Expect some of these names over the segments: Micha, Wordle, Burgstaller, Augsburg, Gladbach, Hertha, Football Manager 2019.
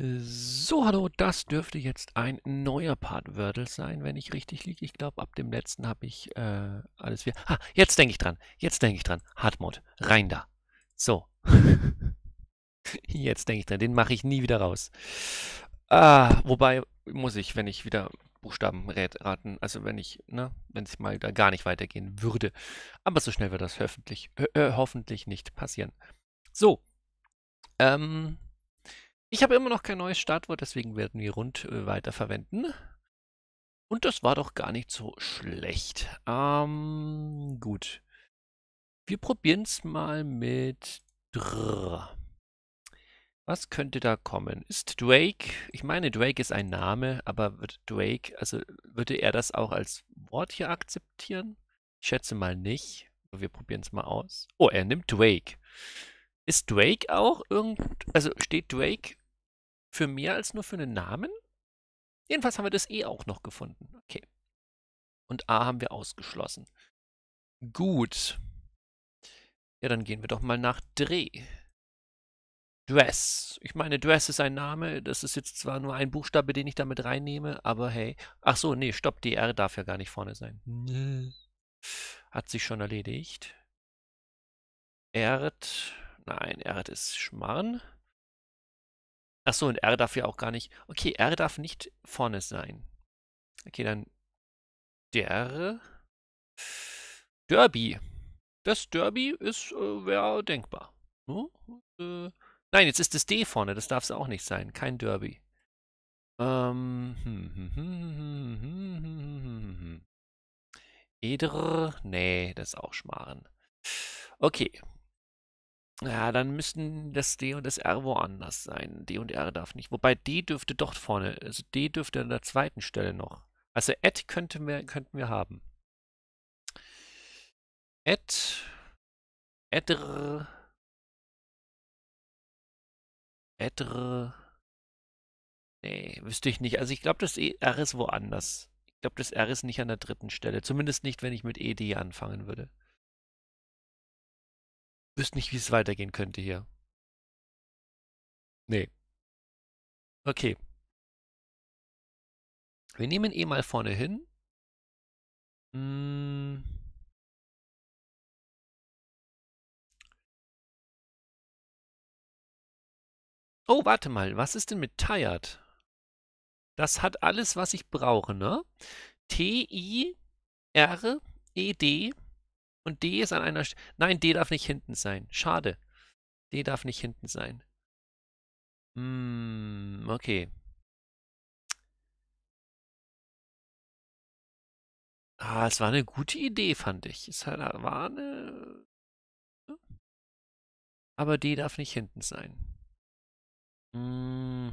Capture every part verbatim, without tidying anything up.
So, hallo, das dürfte jetzt ein neuer Part Wordle sein, wenn ich richtig liege. Ich glaube, ab dem letzten habe ich äh, alles wieder... Ah, jetzt denke ich dran, jetzt denke ich dran. Hardmode, rein da. So. Jetzt denke ich dran, den mache ich nie wieder raus. Ah, wobei muss ich, wenn ich wieder Buchstaben raten, also wenn ich, ne, wenn es mal da gar nicht weitergehen würde. Aber so schnell wird das hoffentlich, äh, hoffentlich nicht passieren. So, ähm... ich habe immer noch kein neues Startwort, deswegen werden wir rund äh, weiterverwenden. Und das war doch gar nicht so schlecht. Ähm, gut. Wir probieren es mal mit Dr. Was könnte da kommen? Ist Drake, ich meine, Drake ist ein Name, aber wird Drake, also würde er das auch als Wort hier akzeptieren? Ich schätze mal nicht. Wir probieren es mal aus. Oh, er nimmt Drake. Ist Drake auch irgend... Also steht Drake für mehr als nur für einen Namen? Jedenfalls haben wir das E auch noch gefunden. Okay. Und A haben wir ausgeschlossen. Gut. Ja, dann gehen wir doch mal nach Dreh. Dress. Ich meine, Dress ist ein Name. Das ist jetzt zwar nur ein Buchstabe, den ich damit reinnehme, aber hey. Ach so, nee, stopp. Die R darf ja gar nicht vorne sein. Nee. Hat sich schon erledigt. Erd... Nein, R ist Schmarrn. Achso, und R darf ja auch gar nicht... Okay, R darf nicht vorne sein. Okay, dann... Der... Derby. Das Derby ist... Äh, wäre denkbar. Hm? Äh, nein, jetzt ist das D vorne. Das darf es auch nicht sein. Kein Derby. Ähm... Hm, hm, hm, hm, hm, hm, hm, hm. Eder... Nee, das ist auch Schmarrn. Okay. Ja, dann müssten das D und das R woanders sein. D und R darf nicht. Wobei D dürfte doch vorne, also D dürfte an der zweiten Stelle noch. Also Ad könnten wir, könnten wir haben. Ad, Adr, Adr, nee, wüsste ich nicht. Also ich glaube, das R ist woanders. Ich glaube, das R ist nicht an der dritten Stelle. Zumindest nicht, wenn ich mit E D anfangen würde. Ich wüsste nicht, wie es weitergehen könnte hier. Nee. Okay. Wir nehmen eh mal vorne hin. Hm. Oh, warte mal. Was ist denn mit tired? Das hat alles, was ich brauche, ne? T I R E D. Und D ist an einer... St Nein, D darf nicht hinten sein. Schade. D darf nicht hinten sein. Hm, okay. Ah, es war eine gute Idee, fand ich. Es war eine... Aber D darf nicht hinten sein. Hm.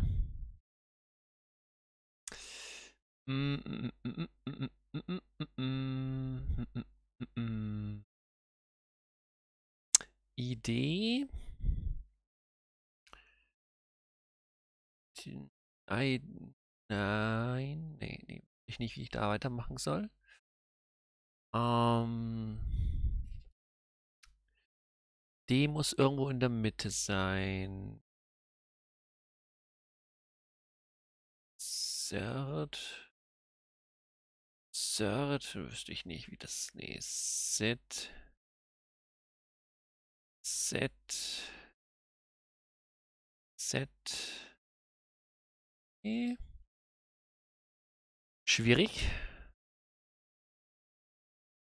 Hm, hm, hm, hm, hm, hm, hm. Idee. I, nein, nee, nee, ich nicht, wie ich da weitermachen soll. Ähm, D muss irgendwo in der Mitte sein. Cert. Cert, wüsste ich nicht, wie das... Nee, Set. Set. Set. Nee. Schwierig.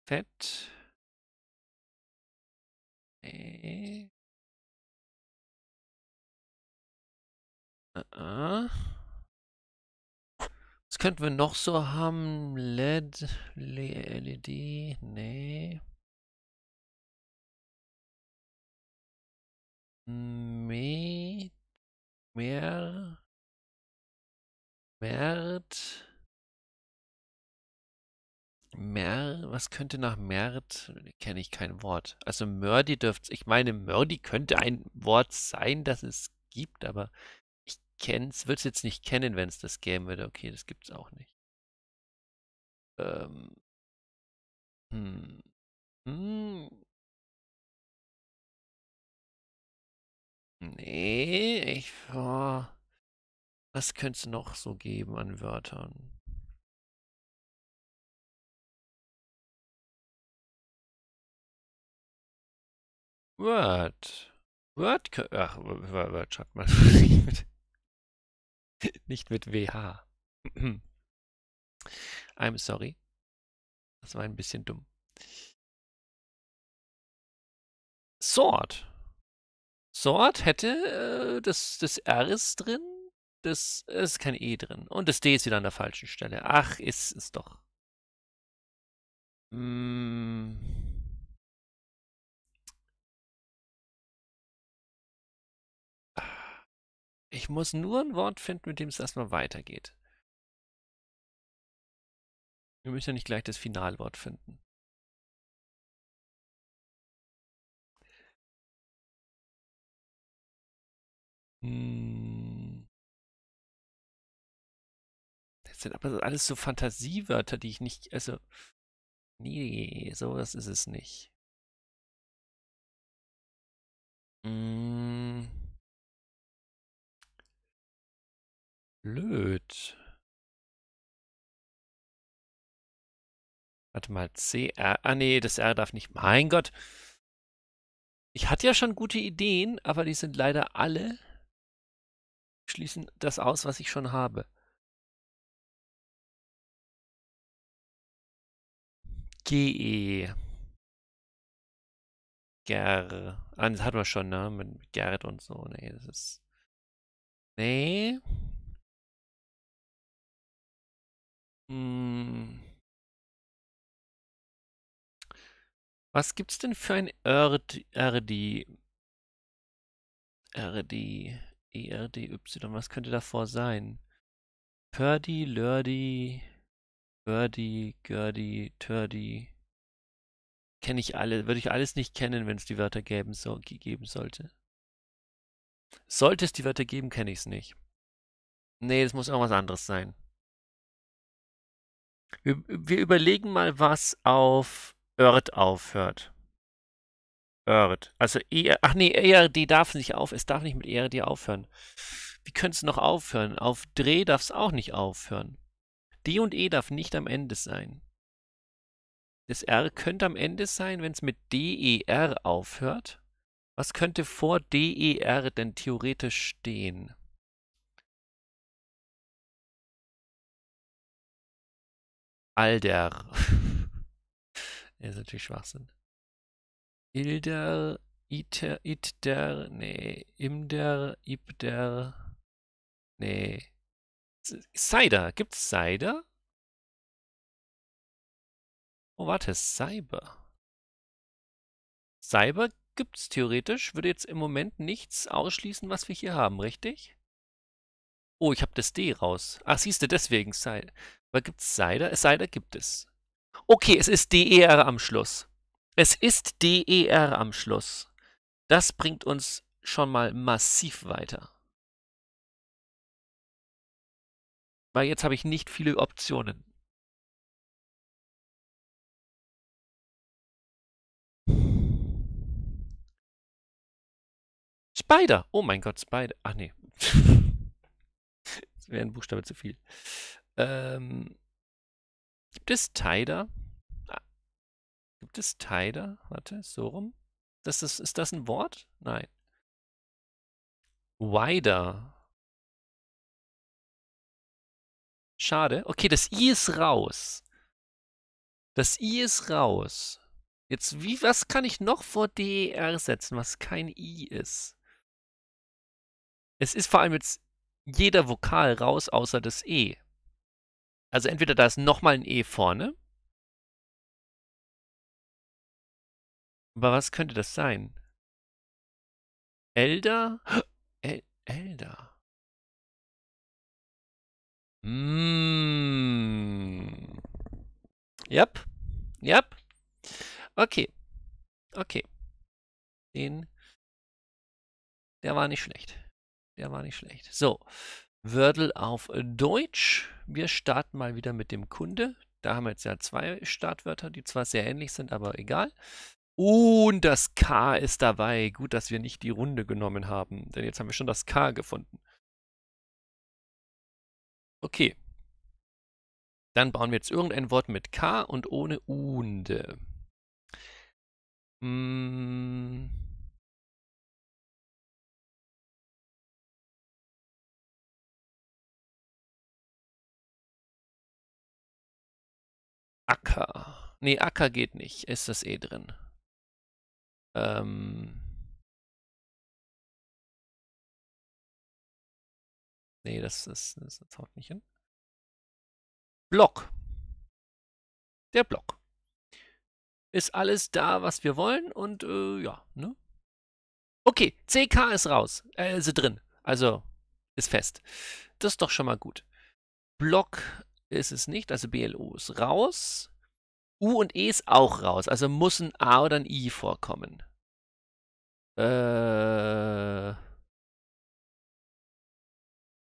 Fett. Nee. Uh-uh. Was könnten wir noch so haben? L E D, L E D, nee. Me, mehr, Mert, Mer, was könnte nach Mert? Kenne ich kein Wort. Also Mördi dürfte, ich meine, Mördi könnte ein Wort sein, das es gibt, aber... Kenn's, würde es jetzt nicht kennen, wenn es das gäbe würde. Okay, das gibt es auch nicht. Ähm. Hm. Hm. Nee, ich. Oh. Was könnte es noch so geben an Wörtern? Word. Word. Ach, Word schreibt man nicht mit W H. I'm sorry. Das war ein bisschen dumm. Sort. Sort hätte äh, das, das R ist drin, das ist kein E drin. Und das D ist wieder an der falschen Stelle. Ach, ist es doch. Mm. Ich muss nur ein Wort finden, mit dem es erstmal weitergeht. Wir müssen ja nicht gleich das Finalwort finden. Hm. Das sind aber alles so Fantasiewörter, die ich nicht... Also, nee, sowas ist es nicht. Hm. Blöd. Warte mal, C R. Ah, nee, das R darf nicht. Mein Gott. Ich hatte ja schon gute Ideen, aber die sind leider alle... schließen das aus, was ich schon habe. G E. Ger. Ah, das hatten wir schon, ne? Mit Gerd und so. Nee, das ist... Nee. Hm. Was gibt's denn für ein R D? R D. E R D Y, was könnte davor sein? Purdy, Lurdy, Birdy, Gurdy, Turdy. Kenne ich alle, würde ich alles nicht kennen, wenn es die Wörter geben, so, geben sollte. Sollte es die Wörter geben, kenne ich es nicht. Nee, das muss irgendwas anderes sein. Wir, wir überlegen mal, was auf Ört aufhört. Erd. Also E R D, ach nee, E R D darf nicht auf, es darf nicht mit E R D aufhören. Wie könnte es noch aufhören? Auf Dreh darf es auch nicht aufhören. D und E darf nicht am Ende sein. Das R könnte am Ende sein, wenn es mit D E R aufhört. Was könnte vor D E R denn theoretisch stehen? Alder. Das ist natürlich Schwachsinn. Ilder, Iter, Itder, nee, Imder, Ibder, nee. Cider, gibt's Cider? Oh, warte, Cyber. Cyber gibt's theoretisch, würde jetzt im Moment nichts ausschließen, was wir hier haben, richtig? Oh, ich habe das D raus. Ach, siehst du, deswegen Cider. Aber gibt's Cider? Cider gibt es. Okay, es ist D E R am Schluss. Es ist D E R am Schluss. Das bringt uns schon mal massiv weiter. Weil jetzt habe ich nicht viele Optionen. Spider. Oh mein Gott, Spider. Ach nee. Das wäre ein Buchstabe zu viel. Ähm, gibt es Tider? Gibt es Tider? Warte, so rum. Das ist, ist das ein Wort? Nein. Wider. Schade. Okay, das I ist raus. Das I ist raus. Jetzt, wie, was kann ich noch vor D E R setzen, was kein I ist? Es ist vor allem jetzt jeder Vokal raus, außer das E. Also entweder da ist nochmal ein E vorne. Aber was könnte das sein? Elder? El Elder. Mm. Yep. Yep. Okay. Okay. Den. Der war nicht schlecht. Der war nicht schlecht. So. Wordle auf Deutsch. Wir starten mal wieder mit dem Kunde. Da haben wir jetzt ja zwei Startwörter, die zwar sehr ähnlich sind, aber egal. Und das K ist dabei. Gut, dass wir nicht die Runde genommen haben, denn jetzt haben wir schon das K gefunden. Okay. Dann bauen wir jetzt irgendein Wort mit K und ohne Unde. Hm. Acker. Nee, Acker geht nicht. Ist das eh drin. Ähm. Nee, das, das, das, das haut nicht hin. Block. Der Block. Ist alles da, was wir wollen und äh, ja, ne? Okay, C K ist raus. Äh, ist drin. Also ist fest. Das ist doch schon mal gut. Block ist es nicht, also B L O ist raus. U und E ist auch raus. Also muss ein A oder ein I vorkommen. Äh.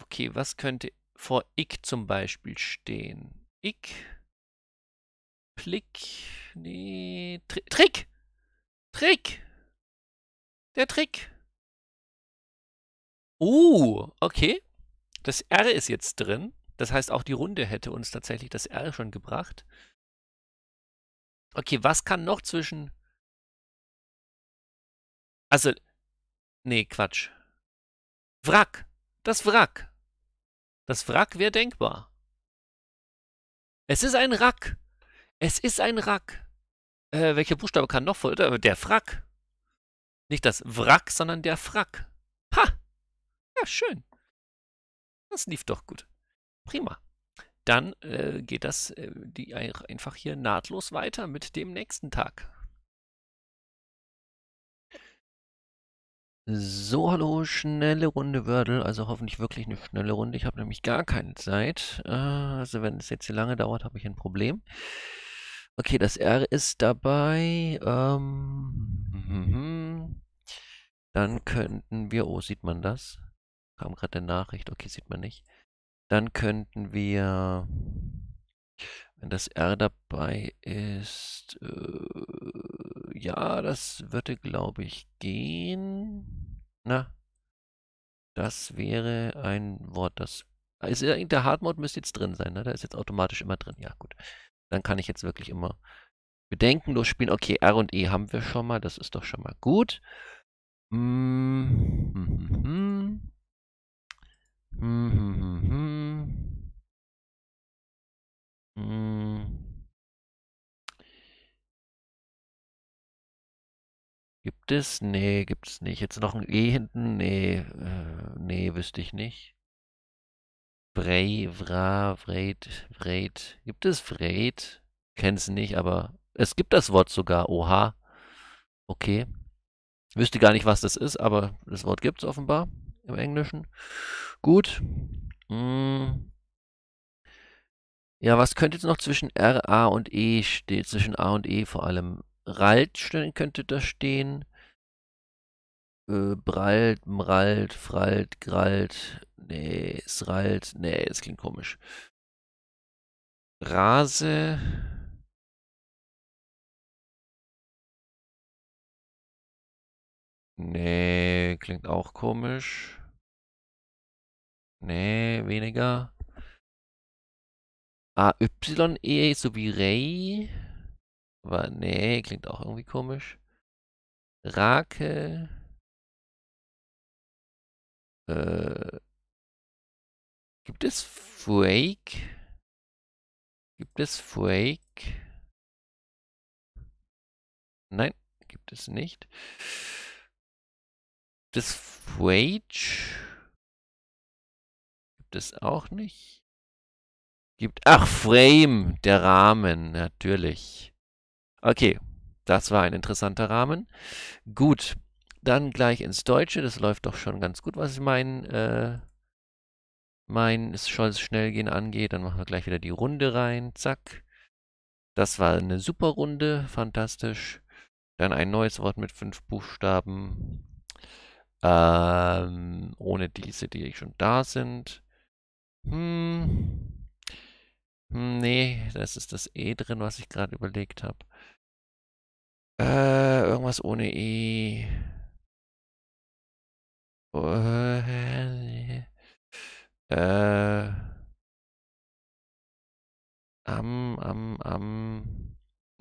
Okay, was könnte vor ich zum Beispiel stehen? Ich. Blick. Nee. Tri Trick! Trick! Der Trick! Oh, okay. Das R ist jetzt drin. Das heißt, auch die Runde hätte uns tatsächlich das R schon gebracht. Okay, was kann noch zwischen... Also... Nee, Quatsch. Wrack! Das Wrack! Das Wrack wäre denkbar. Es ist ein Rack. Es ist ein Rack. Äh, welcher Buchstabe kann noch vor? Der Frack. Nicht das Wrack, sondern der Frack. Ha! Ja, schön. Das lief doch gut. Prima. Dann äh, geht das äh, die einfach hier nahtlos weiter mit dem nächsten Tag. So, hallo, schnelle Runde Wordle, also hoffentlich wirklich eine schnelle Runde. Ich habe nämlich gar keine Zeit. Also wenn es jetzt hier lange dauert, habe ich ein Problem. Okay, das R ist dabei. Ähm, dann könnten wir... Oh, sieht man das? Kam gerade eine Nachricht. Okay, sieht man nicht. Dann könnten wir... Wenn das R dabei ist, äh, ja, das würde, glaube ich, gehen. Na, das wäre ein Wort, das... Also der Hard-Mode müsste jetzt drin sein, ne? Der ist jetzt automatisch immer drin. Ja, gut. Dann kann ich jetzt wirklich immer bedenkenlos spielen. Okay, R und E haben wir schon mal, das ist doch schon mal gut. Mm -hmm. Mm -hmm. Gibt es? Nee, gibt es nicht. Jetzt noch ein E hinten? Nee, äh, nee, wüsste ich nicht. Vrei, Vra, Vreit, Vreit. Gibt es Vreit? Kenn's nicht, aber es gibt das Wort sogar. Oha. Okay. Wüsste gar nicht, was das ist, aber das Wort gibt es offenbar im Englischen. Gut. Mm. Ja, was könnte jetzt noch zwischen R, A und E stehen? Zwischen A und E vor allem. Ralt könnte da stehen. Äh, Bralt, Mralt, Fralt, Gralt. Nee, Sralt. Nee, das klingt komisch. Rase. Nee, klingt auch komisch. Nee, weniger. A Y E sowie Rei. Aber nee, klingt auch irgendwie komisch. Rake. Äh, gibt es Fake? Gibt es Fake? Nein, gibt es nicht. Gibt es Fake? Gibt es auch nicht. Gibt, ach, Frame, der Rahmen, natürlich. Okay, das war ein interessanter Rahmen. Gut, dann gleich ins Deutsche, das läuft doch schon ganz gut, was ich mein, äh, mein, es soll schnell gehen angeht, dann machen wir gleich wieder die Runde rein, zack. Das war eine super Runde, fantastisch. Dann ein neues Wort mit fünf Buchstaben, ähm, ohne diese, die schon da sind. Hm... Nee, das ist das E drin, was ich gerade überlegt habe. Äh, irgendwas ohne E. Äh, äh,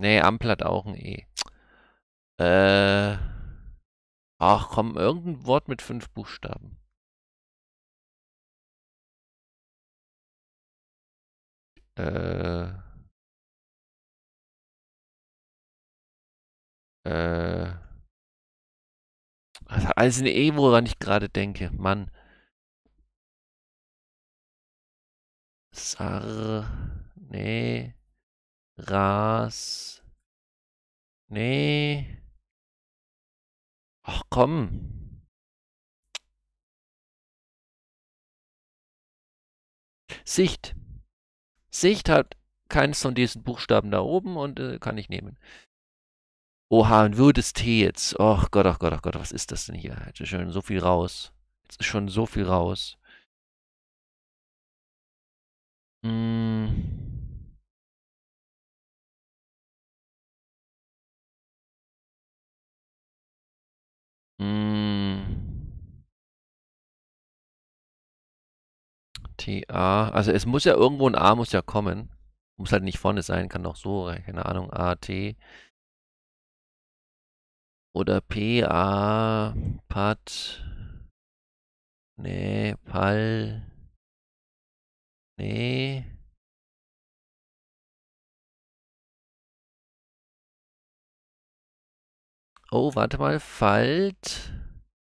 Nee, Ampel hat auch ein E. Äh. Ach komm, irgendein Wort mit fünf Buchstaben. Äh. Äh. Das hat alles eine E, woran ich gerade denke. Mann. Sar. Nee. Ras. Nee. Ach komm. Sicht. Sicht hat keins von diesen Buchstaben da oben und äh, kann ich nehmen. Oha, ein würdes T jetzt. Och Gott, ach Gott, ach Gott, was ist das denn hier? Jetzt ist schon so viel raus. Jetzt ist schon so viel raus. Hm. T A, also es muss ja irgendwo ein A muss ja kommen. Muss halt nicht vorne sein, kann auch so, keine Ahnung, A, T. Oder P, A, Pat. Nee, Pal. Nee. Oh, warte mal, Falt.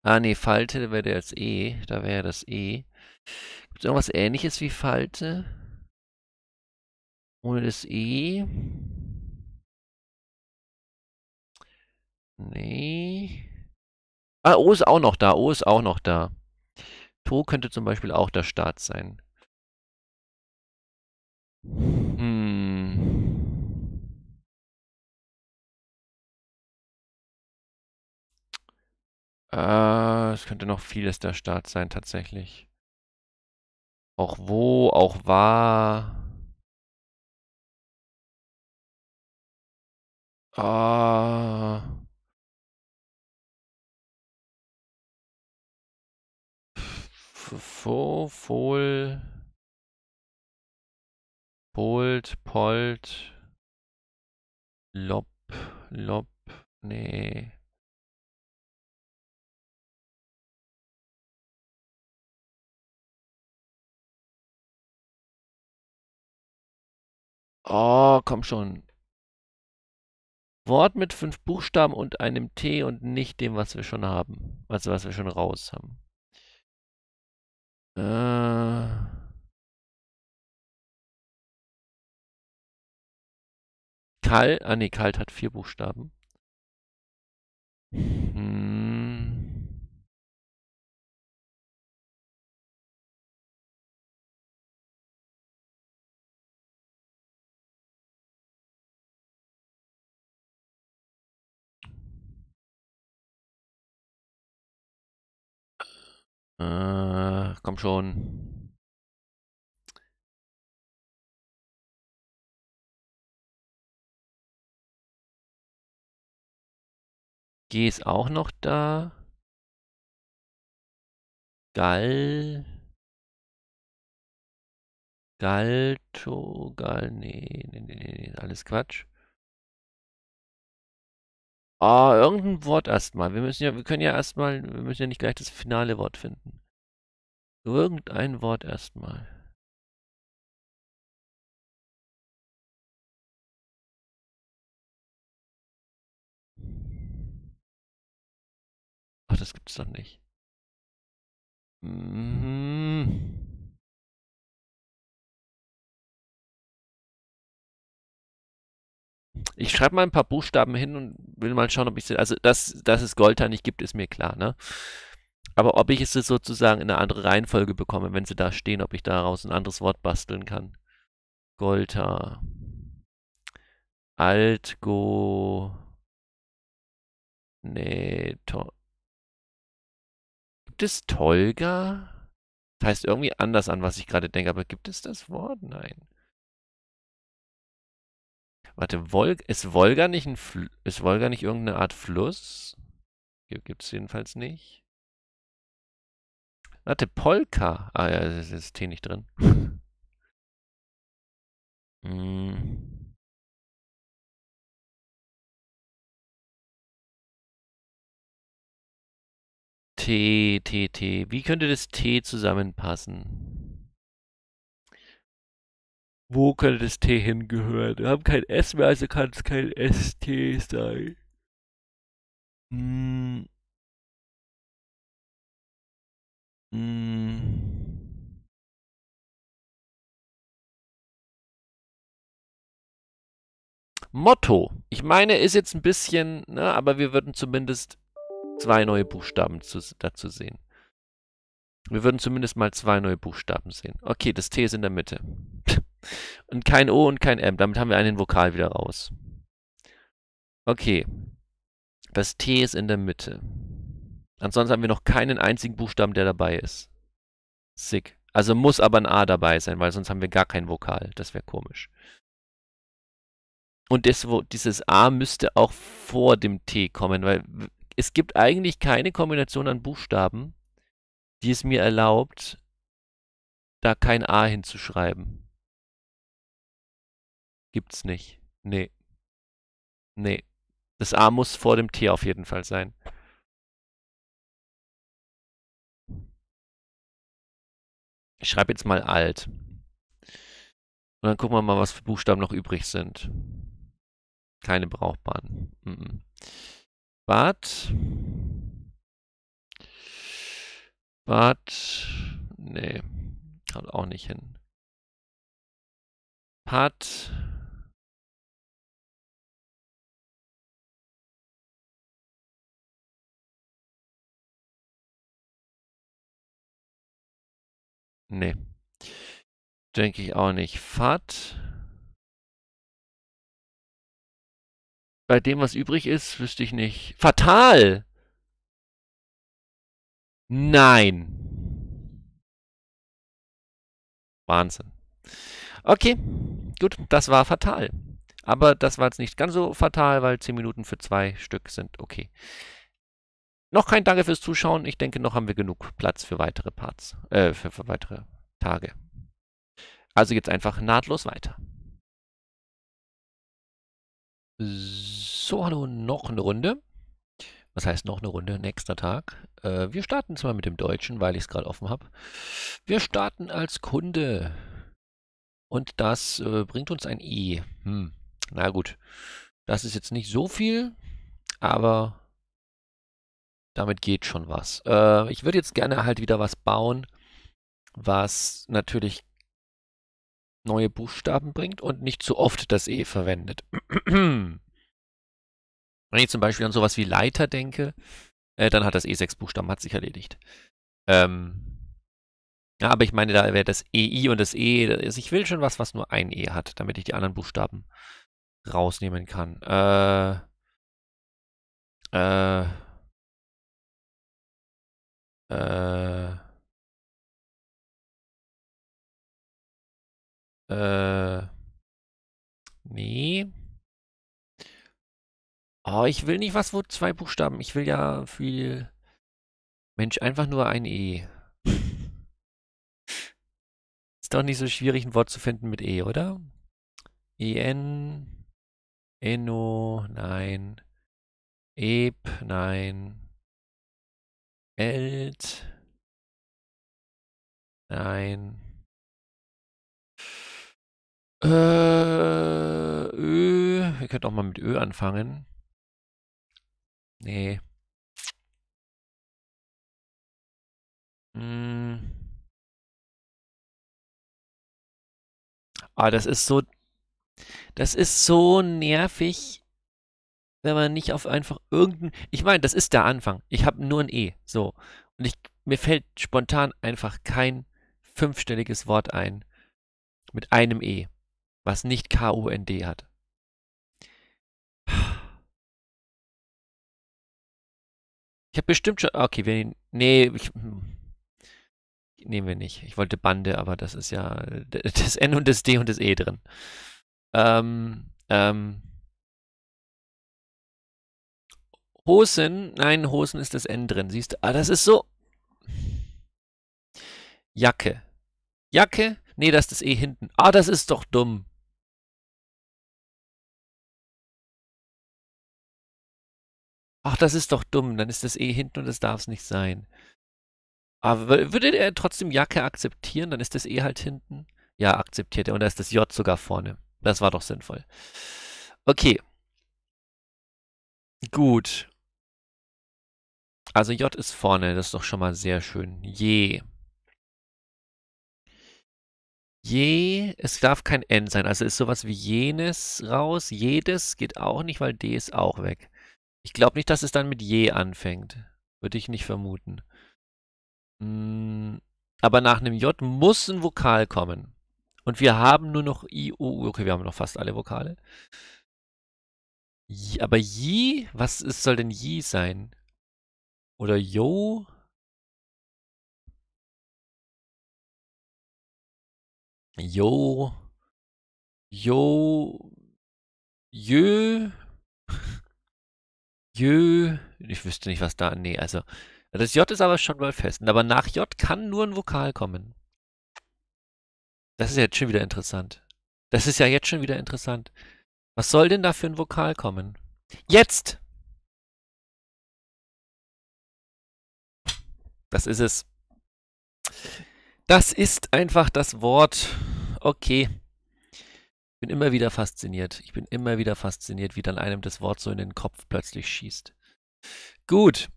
Ah, nee, Falte wäre jetzt E. Da wäre das E. Gibt es irgendwas Ähnliches wie Falte? Ohne das E? Nee. Ah, O ist auch noch da. O ist auch noch da. To könnte zum Beispiel auch der Start sein. Hm. Ah, es könnte noch vieles der Start sein, tatsächlich. Auch wo, auch war. Ah. Fo, Fol. Polt, Polt. Lob, Lob, nee. Oh, komm schon. Wort mit fünf Buchstaben und einem T und nicht dem, was wir schon haben. Also, was wir schon raus haben. Äh. Kalt, ah ne, Kalt hat vier Buchstaben. Hm. Äh, komm schon. G ist auch noch da. Gall. Galto. Gall. Nee, nee, nee, nee. Alles Quatsch. Ah, oh, irgendein Wort erstmal. Wir müssen ja, wir können ja erstmal, wir müssen ja nicht gleich das finale Wort finden. Irgendein Wort erstmal. Das gibt's doch nicht. Mhm. Ich schreibe mal ein paar Buchstaben hin und will mal schauen, ob ich es... Also, dass, dass es Golta nicht gibt, ist mir klar, ne? Aber ob ich es sozusagen in eine andere Reihenfolge bekomme, wenn sie da stehen, ob ich daraus ein anderes Wort basteln kann. Golta. Altgo. Nee, to... Gibt es Tolga? Das heißt irgendwie anders an, was ich gerade denke, aber gibt es das Wort? Nein. Warte, Volga, ist Volga nicht ein Fl- ist Volga nicht irgendeine Art Fluss? Gibt es jedenfalls nicht. Warte, Polka. Ah ja, das ist das T nicht drin. mm. T, T, T. Wie könnte das T zusammenpassen? Wo könnte das T hingehören? Wir haben kein S mehr, also kann es kein S T sein. Hm. Hm. Motto. Ich meine, ist jetzt ein bisschen, ne, aber wir würden zumindest zwei neue Buchstaben zu, dazu sehen. Wir würden zumindest mal zwei neue Buchstaben sehen. Okay, das T ist in der Mitte. Und kein O und kein M. Damit haben wir einen Vokal wieder raus. Okay. Das T ist in der Mitte. Ansonsten haben wir noch keinen einzigen Buchstaben, der dabei ist. Sick. Also muss aber ein A dabei sein, weil sonst haben wir gar kein Vokal. Das wäre komisch. Und das, wo, dieses A müsste auch vor dem T kommen, weil es gibt eigentlich keine Kombination an Buchstaben, die es mir erlaubt, da kein A hinzuschreiben. Gibt's nicht. Nee. Nee. Das A muss vor dem T auf jeden Fall sein. Ich schreibe jetzt mal alt. Und dann gucken wir mal, was für Buchstaben noch übrig sind. Keine brauchbaren. Mm-mm. Bad. Bad. Nee. Haut auch nicht hin. Pat. Nee. Denke ich auch nicht. Fat. Bei dem, was übrig ist, wüsste ich nicht. Fatal! Nein! Wahnsinn. Okay, gut, das war fatal. Aber das war jetzt nicht ganz so fatal, weil zehn Minuten für zwei Stück sind okay. Noch kein Danke fürs Zuschauen. Ich denke, noch haben wir genug Platz für weitere Parts, äh, für, für weitere Tage. Also geht's einfach nahtlos weiter. So, hallo, noch eine Runde. Was heißt noch eine Runde? Nächster Tag. Äh, wir starten zwar mit dem Deutschen, weil ich es gerade offen habe. Wir starten als Kunde. Und das äh, bringt uns ein E. Hm. Na gut, das ist jetzt nicht so viel, aber damit geht schon was. Äh, ich würde jetzt gerne halt wieder was bauen, was natürlich neue Buchstaben bringt und nicht zu oft das E verwendet. Wenn ich zum Beispiel an sowas wie Leiter denke, äh, dann hat das E sechs Buchstaben, hat sich erledigt. Ähm, ja, aber ich meine, da wäre das E I und das E, also ich will schon was, was nur ein E hat, damit ich die anderen Buchstaben rausnehmen kann. Äh, äh, äh, Äh, nee. Oh, ich will nicht was, wo zwei Buchstaben. Ich will ja viel... Mensch, einfach nur ein E. Ist doch nicht so schwierig, ein Wort zu finden mit E, oder? E N. Enno. Nein. Eb. Nein. Elt. Nein. Äh, Ö. Ihr könnt auch mal mit Ö anfangen. Nee. Hm. Ah, das ist so... Das ist so nervig, wenn man nicht auf einfach irgendein... Ich meine, das ist der Anfang. Ich habe nur ein E. So. Und ich, mir fällt spontan einfach kein fünfstelliges Wort ein. Mit einem E. Was nicht K U N D hat. Ich habe bestimmt schon... Okay, wir... Nee, ich, nehmen wir nicht. Ich wollte Bande, aber das ist ja... Das N und das D und das E drin. Ähm, ähm... Hosen... Nein, Hosen ist das N drin. Siehst du? Ah, das ist so... Jacke. Jacke? Nee, das ist das E hinten. Ah, das ist doch dumm. Ach, das ist doch dumm. Dann ist das E hinten und das darf es nicht sein. Aber würde er trotzdem Jacke akzeptieren? Dann ist das E halt hinten. Ja, akzeptiert er. Und da ist das J sogar vorne. Das war doch sinnvoll. Okay. Gut. Also J ist vorne. Das ist doch schon mal sehr schön. Je. Je. Es darf kein N sein. Also ist sowas wie jenes raus. Jedes geht auch nicht, weil D ist auch weg. Ich glaube nicht, dass es dann mit je anfängt. Würde ich nicht vermuten. Aber nach einem J muss ein Vokal kommen. Und wir haben nur noch I, O, U. Okay, wir haben noch fast alle Vokale. J, aber J, was ist, soll denn J sein? Oder Jo? Jo. Jo. Jö. Jö. Ich wüsste nicht, was da... Nee, also... Das J ist aber schon mal fest. Aber nach J kann nur ein Vokal kommen. Das ist ja jetzt schon wieder interessant. Das ist ja jetzt schon wieder interessant. Was soll denn da für ein Vokal kommen? Jetzt! Das ist es. Das ist einfach das Wort. Okay. Ich bin immer wieder fasziniert. Ich bin immer wieder fasziniert, wie dann einem das Wort so in den Kopf plötzlich schießt. Gut.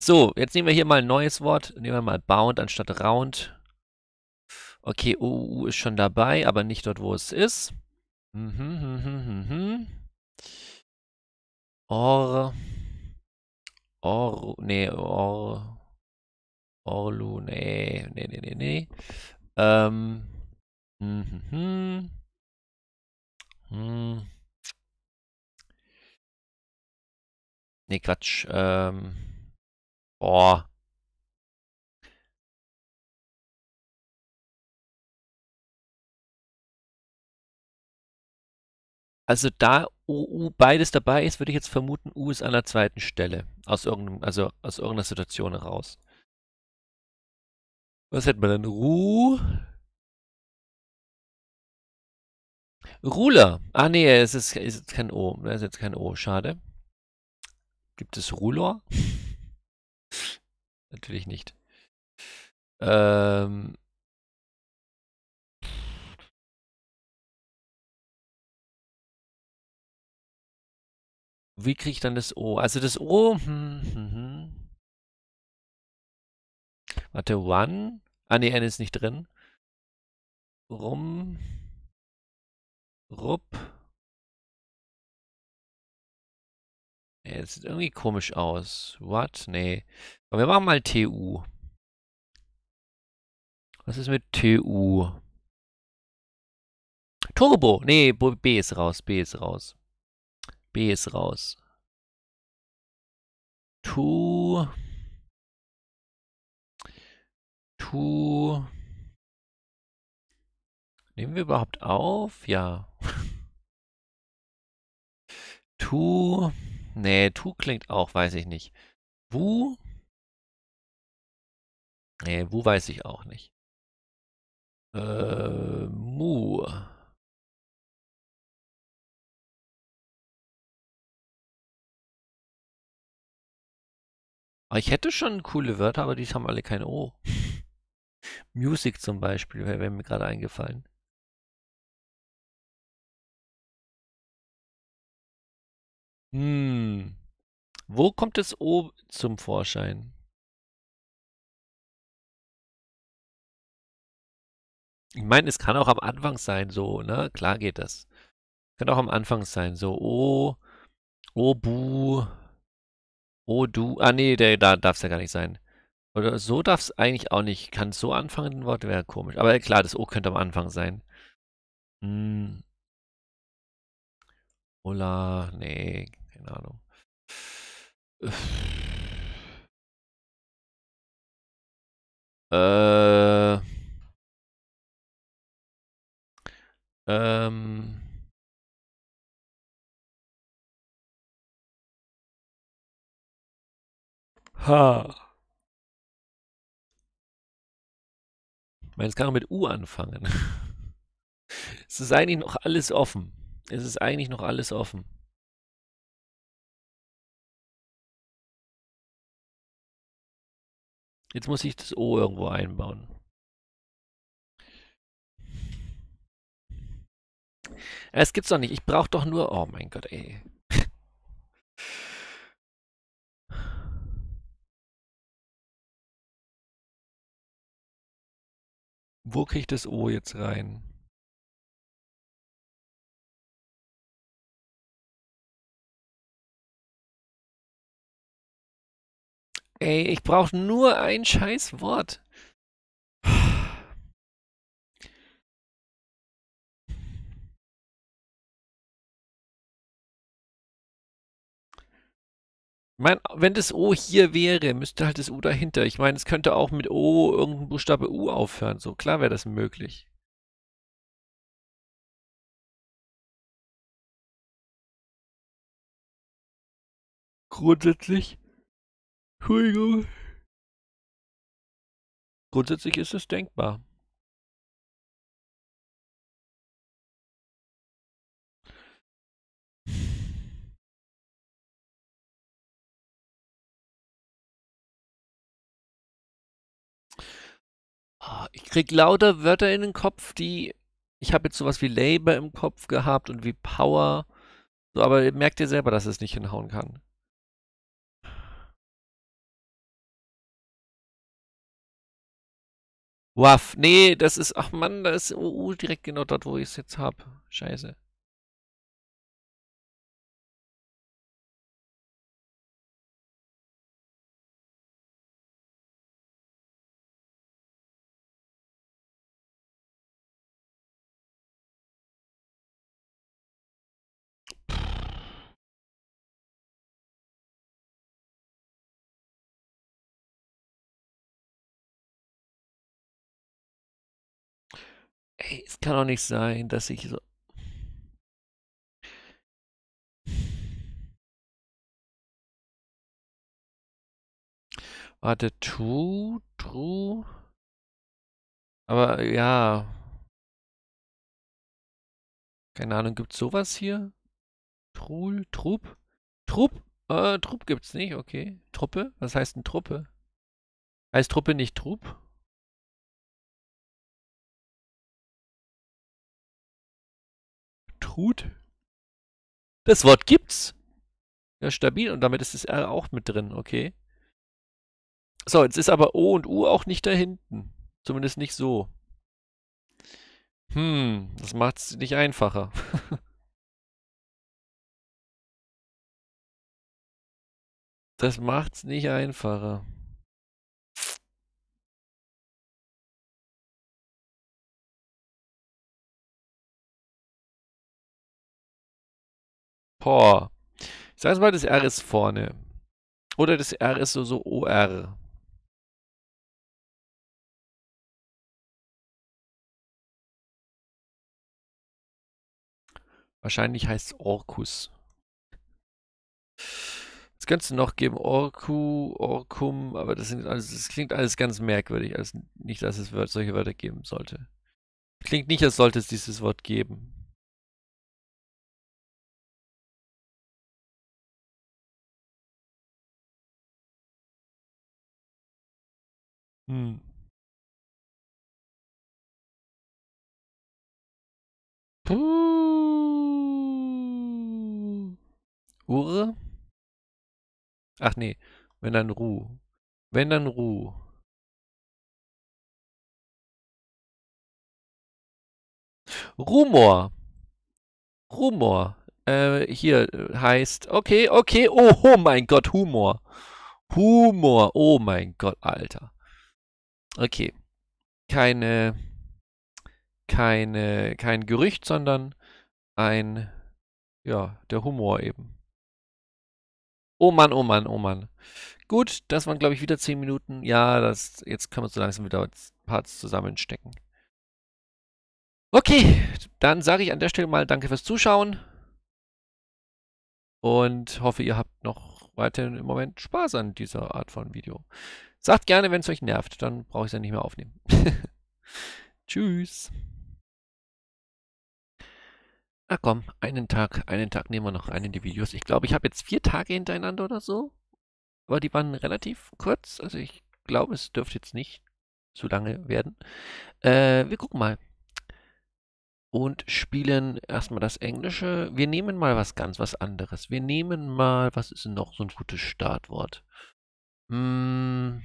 So, jetzt nehmen wir hier mal ein neues Wort. Nehmen wir mal bound anstatt round. Okay, O U ist schon dabei, aber nicht dort, wo es ist. Mhm, mhm, mhm. Or. Or. Nee, Or. Orlu. Nee, nee, nee, nee, nee. Ähm. Mhm, mhm. Nee, Quatsch. Ähm. Oh. Also da O U beides dabei ist, würde ich jetzt vermuten, U ist an der zweiten Stelle. Aus irgendeinem, also aus irgendeiner Situation heraus. Was hätten wir denn? Ru. Ruler. Ah nee, es ist, ist jetzt kein O. Da ist jetzt kein O. Schade. Gibt es Ruler? Natürlich nicht. Ähm. Wie kriege ich dann das O? Also das O. Hm, hm, hm. Warte, one. Ah ne, N ist nicht drin. Rum. Rupp. Nee, das sieht irgendwie komisch aus. What? Nee. Aber wir machen mal T U. Was ist mit T U? Turbo. Nee, B ist raus. B ist raus. B ist raus. Tu. Tu. Nehmen wir überhaupt auf? Ja. Tu. Nee, Tu klingt auch, weiß ich nicht. Wu? Nee, Wu weiß ich auch nicht. Äh, Mu. Aber ich hätte schon coole Wörter, aber die haben alle kein O. Music zum Beispiel, wäre mir gerade eingefallen. Hm. Wo kommt das O zum Vorschein? Ich meine, es kann auch am Anfang sein, so, ne? Klar geht das. Kann auch am Anfang sein, so, O, O, Bu, O, Du. Ah, nee, der, da darf es ja gar nicht sein. Oder so darf es eigentlich auch nicht. Kann es so anfangen, ein Wort wäre komisch. Aber klar, das O könnte am Anfang sein. Hm. Ola, nee, keine Ahnung. Äh, ähm, ha. Ich meine, es kann auch mit U anfangen. Es ist eigentlich noch alles offen. Es ist eigentlich noch alles offen. Jetzt muss ich das O irgendwo einbauen. Es gibt's doch nicht. Ich brauche doch nur... Oh mein Gott, ey. Wo kriege ich das O jetzt rein? Ey, ich brauche nur ein scheiß Wort. Ich meine, wenn das O hier wäre, müsste halt das U dahinter. Ich meine, es könnte auch mit O irgendein Buchstabe U aufhören. So, klar wäre das möglich. Grundsätzlich. Entschuldigung. Grundsätzlich ist es denkbar. Ich krieg lauter Wörter in den Kopf, die... Ich habe jetzt sowas wie Labor im Kopf gehabt und wie Power. So, aber merkt ihr selber, dass es nicht hinhauen kann. Waff. Nee, das ist... Ach Mann, da ist O U direkt genau dort, wo ich es jetzt habe. Scheiße. Ey, es kann doch nicht sein, dass ich so... Warte, true, true... Aber, ja... Keine Ahnung, gibt's sowas hier? Trul, Trupp? Trupp? Äh, Trupp gibt's nicht, okay. Truppe? Was heißt denn Truppe? Heißt Truppe nicht Trupp? Gut. Das Wort gibt's. Ja, stabil. Und damit ist das R auch mit drin, okay. So, jetzt ist aber O und U auch nicht da hinten. Zumindest nicht so. Hm, das macht's nicht einfacher. Das macht's nicht einfacher. Ich sage mal, das R ist vorne. Oder das R ist so, so O R. Wahrscheinlich heißt es Orkus. Das könnte es noch geben. Orku, Orkum, aber das, sind alles, das klingt alles ganz merkwürdig. Also nicht, dass es solche Wörter geben sollte. Klingt nicht, als sollte es dieses Wort geben. Hm. Puh. Ure? Ach nee, wenn dann Ruh. Wenn dann Ruh. Rumor. Rumor. Äh, hier heißt, okay, okay, oh, oh mein Gott, Humor. Humor, oh mein Gott, Alter. Okay, keine, keine, kein Gerücht, sondern ein, ja, der Humor eben. Oh Mann, oh Mann, oh Mann. Gut, das waren, glaube ich, wieder zehn Minuten. Ja, das, jetzt können wir so langsam wieder Parts zusammenstecken. Okay, dann sage ich an der Stelle mal danke fürs Zuschauen. Und hoffe, ihr habt noch weiterhin im Moment Spaß an dieser Art von Video. Sagt gerne, wenn es euch nervt, dann brauche ich es ja nicht mehr aufnehmen. Tschüss. Na komm, einen Tag, einen Tag nehmen wir noch rein in die Videos. Ich glaube, ich habe jetzt vier Tage hintereinander oder so. Aber die waren relativ kurz. Also ich glaube, es dürfte jetzt nicht zu lange werden. Äh, wir gucken mal. Und spielen erstmal das Englische. Wir nehmen mal was ganz was anderes. Wir nehmen mal, was ist denn noch so ein gutes Startwort? Hm,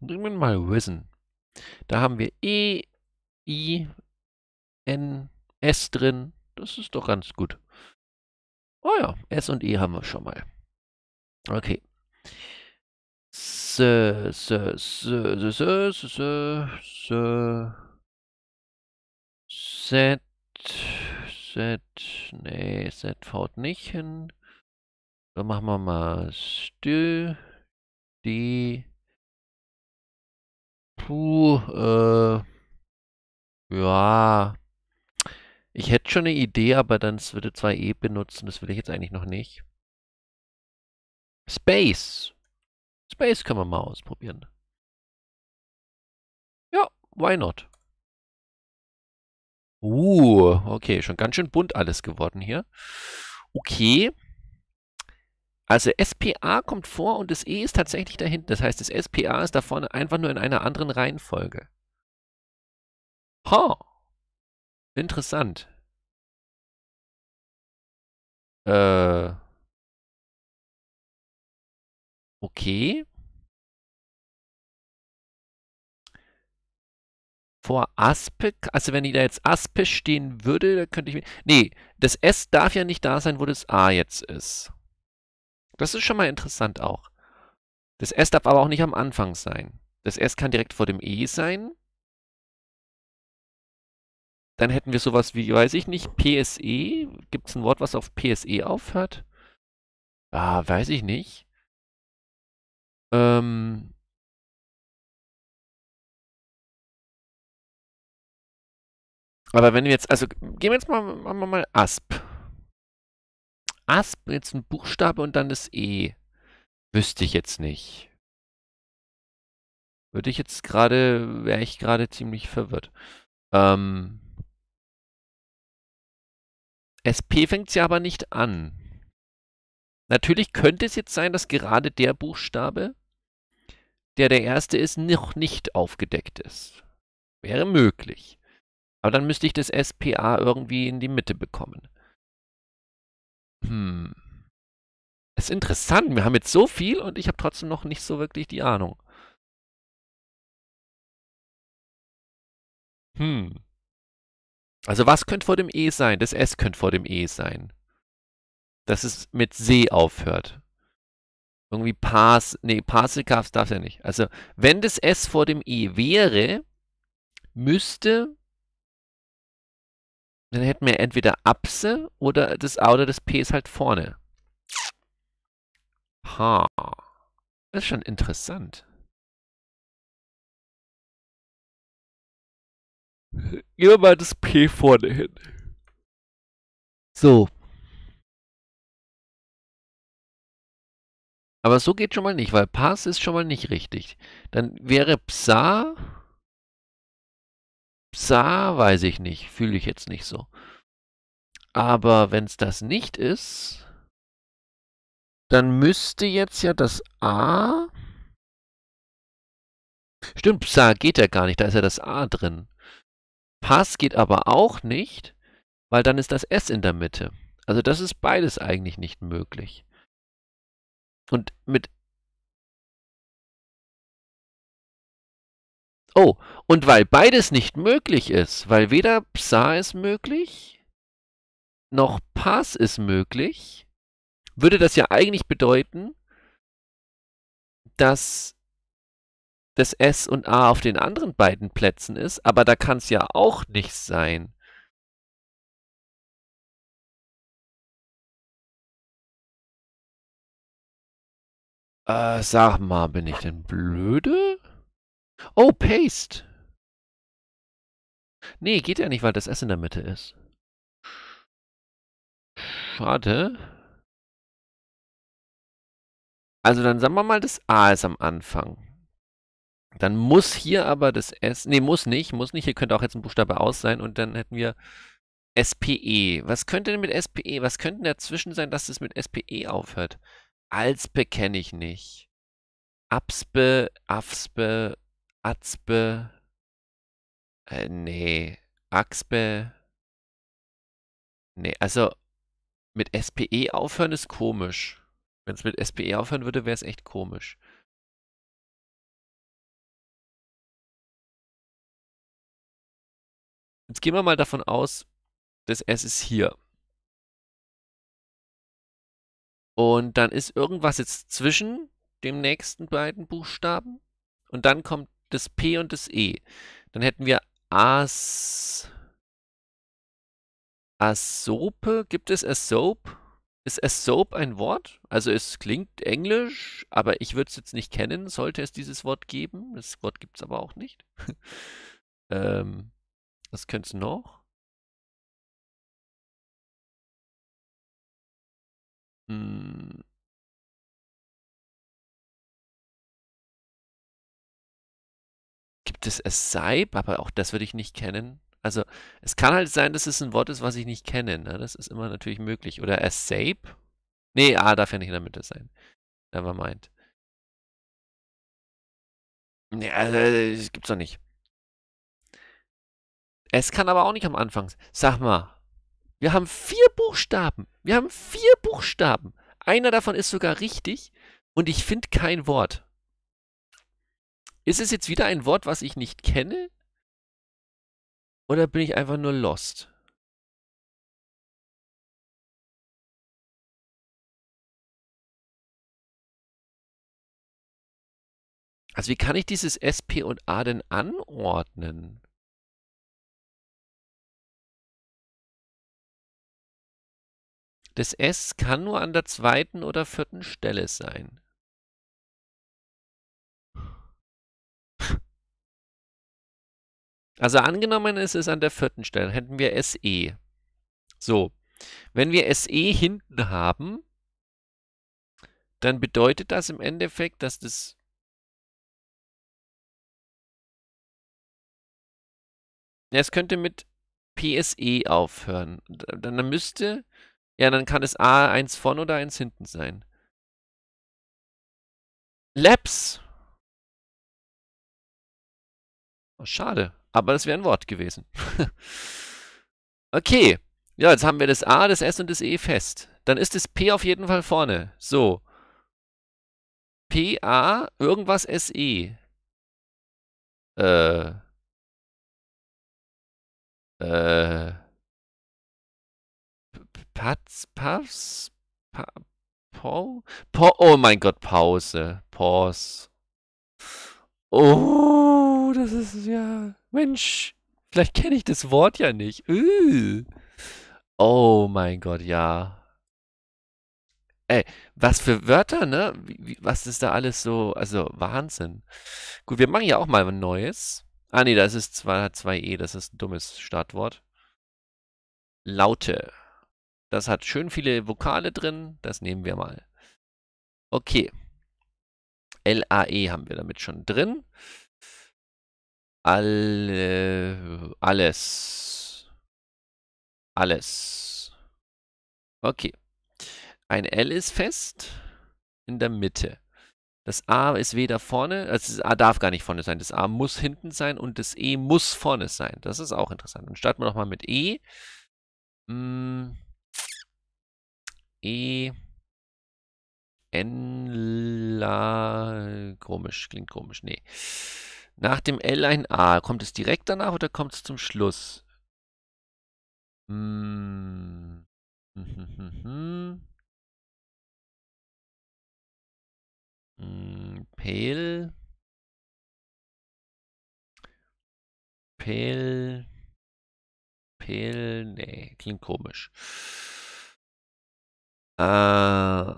nehmen wir mal Risen. Da haben wir E, I, N, S drin. Das ist doch ganz gut. Oh ja, S und E haben wir schon mal. Okay. S, S, S, S, S, S, S. Z, Z, nee, Z haut nicht hin. Dann machen wir mal Stü, D, Puh, äh, ja. Ich hätte schon eine Idee, aber dann würde zwei E benutzen, das will ich jetzt eigentlich noch nicht. Space. Space können wir mal ausprobieren. Ja, why not? Uh, okay, schon ganz schön bunt alles geworden hier. Okay. Also S P A kommt vor und das E ist tatsächlich da hinten. Das heißt, das S P A ist da vorne einfach nur in einer anderen Reihenfolge. Ha. Interessant. Äh. Okay. Vor Aspe, also wenn die da jetzt Aspe stehen würde, da könnte ich... Nee, das S darf ja nicht da sein, wo das A jetzt ist. Das ist schon mal interessant auch. Das S darf aber auch nicht am Anfang sein. Das S kann direkt vor dem E sein. Dann hätten wir sowas wie, weiß ich nicht, P S E. Gibt es ein Wort, was auf P S E aufhört? Ah, weiß ich nicht. Ähm... Aber wenn wir jetzt, also gehen wir jetzt mal, machen wir mal Asp. Asp, jetzt ein Buchstabe und dann das E. Wüsste ich jetzt nicht. Würde ich jetzt gerade, wäre ich gerade ziemlich verwirrt. Ähm, S P fängt sie aber nicht an. Natürlich könnte es jetzt sein, dass gerade der Buchstabe, der der erste ist, noch nicht aufgedeckt ist. Wäre möglich. Aber dann müsste ich das S P A irgendwie in die Mitte bekommen. Hm. Das ist interessant. Wir haben jetzt so viel und ich habe trotzdem noch nicht so wirklich die Ahnung. Hm. Also was könnte vor dem E sein? Das S könnte vor dem E sein. Dass es mit See aufhört. Irgendwie Pas... Nee, Parselkafs darf es ja nicht. Also wenn das S vor dem E wäre, müsste... Dann hätten wir entweder Apse oder das A oder das P ist halt vorne. Ha. Das ist schon interessant. Gehen wir mal das P vorne hin. So. Aber so geht schon mal nicht, weil Pass ist schon mal nicht richtig. Dann wäre Psa... Psa, weiß ich nicht. Fühle ich jetzt nicht so. Aber wenn es das nicht ist, dann müsste jetzt ja das A... Stimmt, Psa geht ja gar nicht. Da ist ja das A drin. Pass geht aber auch nicht, weil dann ist das S in der Mitte. Also das ist beides eigentlich nicht möglich. Und mit... Oh, und weil beides nicht möglich ist, weil weder Psa ist möglich, noch Pas ist möglich, würde das ja eigentlich bedeuten, dass das S und A auf den anderen beiden Plätzen ist, aber da kann es ja auch nicht sein. Äh, sag mal, bin ich denn blöde? Oh, Paste. Nee, geht ja nicht, weil das S in der Mitte ist. Schade. Also dann sagen wir mal, das A ist am Anfang. Dann muss hier aber das S... Nee, muss nicht, muss nicht. Hier könnte auch jetzt ein Buchstabe aus sein. Und dann hätten wir S P E. Was könnte denn mit S P E? Was könnte denn dazwischen sein, dass es mit S P E aufhört? Alspe kenne ich nicht. Abspe, Afspe, Atzpe, äh, nee, Axpe, nee, also mit S P E aufhören ist komisch. Wenn es mit S P E aufhören würde, wäre es echt komisch. Jetzt gehen wir mal davon aus, das S ist hier. Und dann ist irgendwas jetzt zwischen dem nächsten beiden Buchstaben. Und dann kommt das P und das E. Dann hätten wir As... Asope. Gibt es Asope? Ist Asope ein Wort? Also es klingt englisch, aber ich würde es jetzt nicht kennen, sollte es dieses Wort geben. Das Wort gibt es aber auch nicht. ähm, was könnte es noch? Hm. Gibt es Asype? Aber auch das würde ich nicht kennen. Also es kann halt sein, dass es ein Wort ist, was ich nicht kenne. Ne? Das ist immer natürlich möglich. Oder Asape? Nee, A darf ja nicht in der Mitte sein. Nevermind. Nee, also, das gibt's doch nicht. Es kann aber auch nicht am Anfang. Sag mal, wir haben vier Buchstaben. Wir haben vier Buchstaben. Einer davon ist sogar richtig und ich finde kein Wort. Ist es jetzt wieder ein Wort, was ich nicht kenne? Oder bin ich einfach nur lost? Also wie kann ich dieses S, P und A denn anordnen? Das S kann nur an der zweiten oder vierten Stelle sein. Also angenommen ist es an der vierten Stelle, hätten wir S E. So, wenn wir S E hinten haben, dann bedeutet das im Endeffekt, dass das... Ja, es könnte mit P S E aufhören. Dann, dann müsste... Ja, dann kann es A eins vorne oder eins hinten sein. Labs! Oh, schade. Aber das wäre ein Wort gewesen. Okay. Ja, jetzt haben wir das A, das S und das E fest. Dann ist das P auf jeden Fall vorne. So. P, A, irgendwas S, E. Äh. Äh. Patz, Paffs, pa, Pau, Pau, oh mein Gott, Pause. Pause. Oh, das ist ja... Mensch, vielleicht kenne ich das Wort ja nicht. Üh. Oh mein Gott, ja. Ey, was für Wörter, ne? Wie, wie, was ist da alles so? Also, Wahnsinn. Gut, wir machen ja auch mal ein neues. Ah, nee, das ist zwar zwei E, das ist ein dummes Startwort. Laute. Das hat schön viele Vokale drin, das nehmen wir mal. Okay. L A E haben wir damit schon drin. Alle, alles. Alles. Okay. Ein L ist fest in der Mitte. Das A ist weder vorne, also das A darf gar nicht vorne sein. Das A muss hinten sein und das E muss vorne sein. Das ist auch interessant. Dann starten wir nochmal mit E. Mm, E. N, La. Komisch, klingt komisch. Nee. Nach dem L ein A. Kommt es direkt danach oder kommt es zum Schluss? Hm. Pel. Pel. Pel. Nee, klingt komisch. Äh.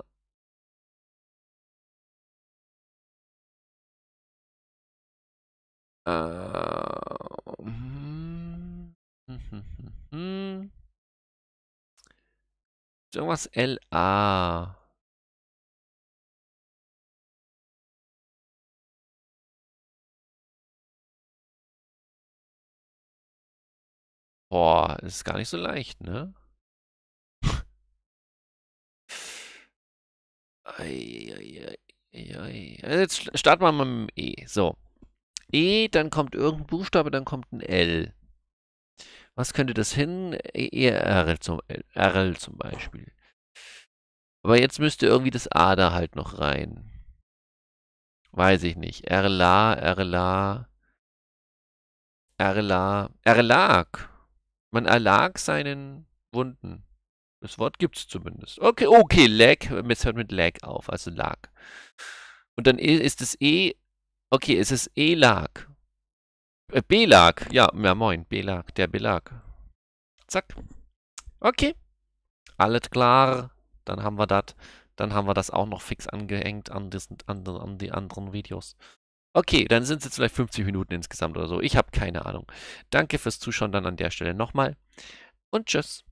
Irgendwas L A. Boah, ist gar nicht so leicht, ne? Jetzt starten wir mal mit dem E. So. E, dann kommt irgendein Buchstabe, dann kommt ein L. Was könnte das hin? E R L zum, R L zum Beispiel. Aber jetzt müsste irgendwie das A da halt noch rein. Weiß ich nicht. RLA, RLA, RLA, Erlag. Man erlag seinen Wunden. Das Wort gibt es zumindest. Okay, okay, Lag. Jetzt hört mit Lag auf, also Lag. Und dann ist es E. Okay, es ist E-Lag. Äh, B-Lag. Ja, ja, moin. B-Lag, der Belag. Zack. Okay. Alles klar. Dann haben wir das. Dann haben wir das auch noch fix angehängt an, das, an, an die anderen Videos. Okay, dann sind es jetzt vielleicht fünfzig Minuten insgesamt oder so. Ich habe keine Ahnung. Danke fürs Zuschauen dann an der Stelle nochmal. Und tschüss.